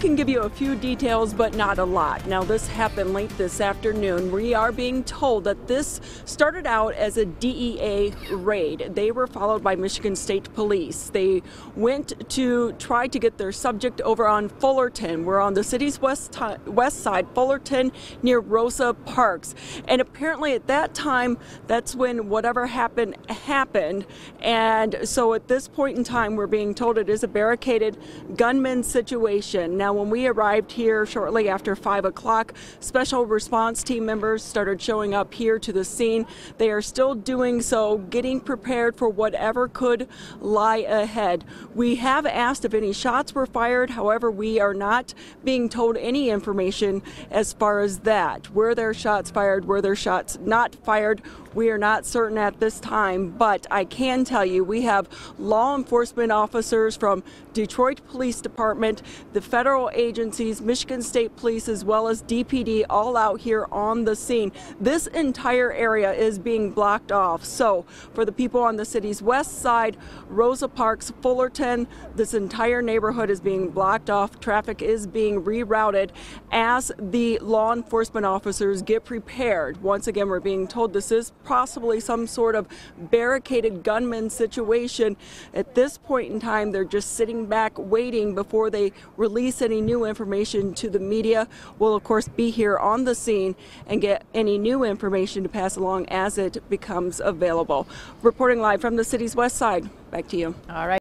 can give you a few details, but not a lot. Now, this happened late this afternoon. We are being told that this started out as a DEA raid. They were followed by Michigan State Police. They went to try to get their subject over on Fullerton. We're on the city's west side, Fullerton, near Rosa Parks. And apparently at that time, that's when whatever happened. And so at this point in time, we're being told it is a barricaded gunman situation. Now, when we arrived here shortly after 5 o'clock, special response team members started showing up here to the scene. They are still doing so, getting prepared for whatever could lie ahead. We have asked if any shots were fired. However, we are not being told any information as far as that. Were there shots fired? Were there shots not fired? We are not certain at this time, but I can tell you we have law enforcement officers from Detroit Police Department, the federal agencies, Michigan State Police, as well as DPD all out here on the scene. This entire area is being blocked off. So for the people on the city's west side, Rosa Parks, Fullerton, this entire neighborhood is being blocked off. Traffic is being rerouted as the law enforcement officers get prepared. Once again, we're being told this is possibly some sort of barricaded gunman situation. At this point in time, they're just sitting back waiting before they release any new information to the media. We'll of course be here on the scene and get any new information to pass along as it becomes available. Reporting live from the city's west side, back to you. All right.